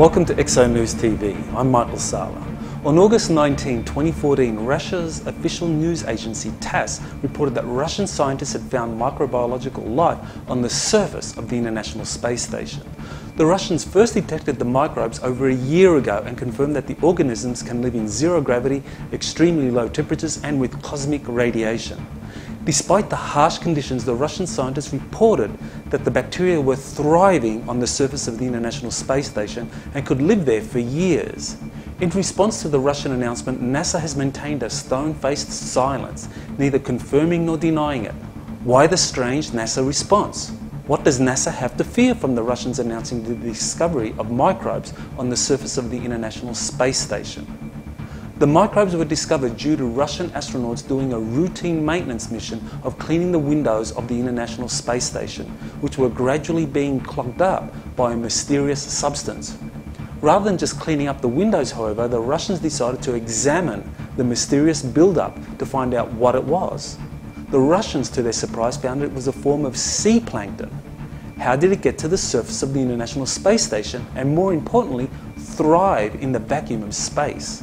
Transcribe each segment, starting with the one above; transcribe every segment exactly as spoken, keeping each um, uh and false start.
Welcome to ExoNews T V. I'm Michael Sala. On August nineteenth twenty fourteen, Russia's official news agency TASS reported that Russian scientists had found microbiological life on the surface of the International Space Station. The Russians first detected the microbes over a year ago and confirmed that the organisms can live in zero gravity, extremely low temperatures, and with cosmic radiation. Despite the harsh conditions, the Russian scientists reported that the bacteria were thriving on the surface of the International Space Station and could live there for years. In response to the Russian announcement, NASA has maintained a stone-faced silence, neither confirming nor denying it. Why the strange NASA response? What does NASA have to fear from the Russians announcing the discovery of microbes on the surface of the International Space Station? The microbes were discovered due to Russian astronauts doing a routine maintenance mission of cleaning the windows of the International Space Station, which were gradually being clogged up by a mysterious substance. Rather than just cleaning up the windows, however, the Russians decided to examine the mysterious buildup to find out what it was. The Russians, to their surprise, found it was a form of sea plankton. How did it get to the surface of the International Space Station and, more importantly, thrive in the vacuum of space?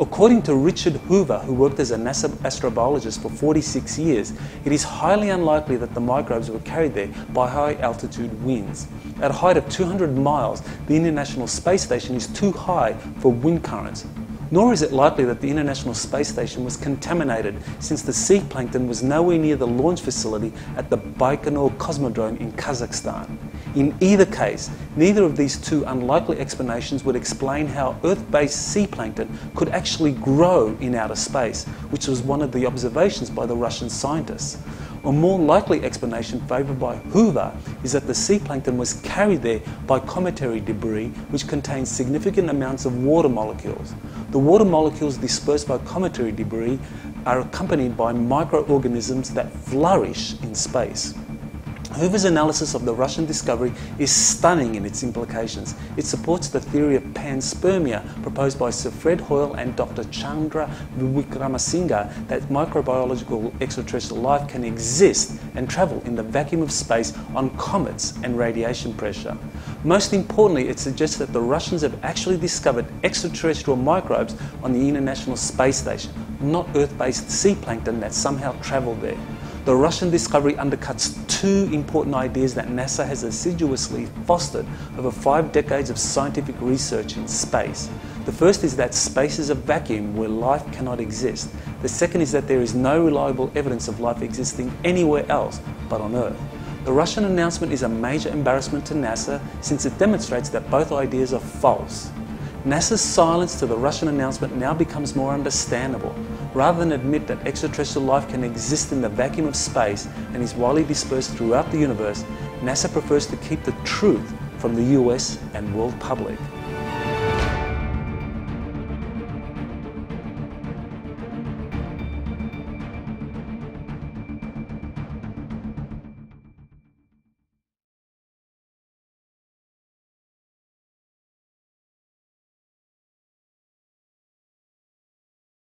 According to Richard Hoover, who worked as a NASA astrobiologist for forty-six years, it is highly unlikely that the microbes were carried there by high-altitude winds. At a height of two hundred miles, the International Space Station is too high for wind currents. Nor is it likely that the International Space Station was contaminated, since the sea plankton was nowhere near the launch facility at the Baikonur Cosmodrome in Kazakhstan. In either case, neither of these two unlikely explanations would explain how Earth-based sea plankton could actually grow in outer space, which was one of the observations by the Russian scientists. A more likely explanation favoured by Hoover is that the sea plankton was carried there by cometary debris, which contains significant amounts of water molecules. The water molecules dispersed by cometary debris are accompanied by microorganisms that flourish in space. Hoover's analysis of the Russian discovery is stunning in its implications. It supports the theory of panspermia proposed by Sir Fred Hoyle and Doctor Chandra Wickramasinghe, that microbiological extraterrestrial life can exist and travel in the vacuum of space on comets and radiation pressure. Most importantly, it suggests that the Russians have actually discovered extraterrestrial microbes on the International Space Station, not Earth-based sea plankton that somehow travelled there. The Russian discovery undercuts two important ideas that NASA has assiduously fostered over five decades of scientific research in space. The first is that space is a vacuum where life cannot exist. The second is that there is no reliable evidence of life existing anywhere else but on Earth. The Russian announcement is a major embarrassment to NASA, since it demonstrates that both ideas are false. NASA's silence to the Russian announcement now becomes more understandable. Rather than admit that extraterrestrial life can exist in the vacuum of space and is widely dispersed throughout the universe, NASA prefers to keep the truth from the U S and world public.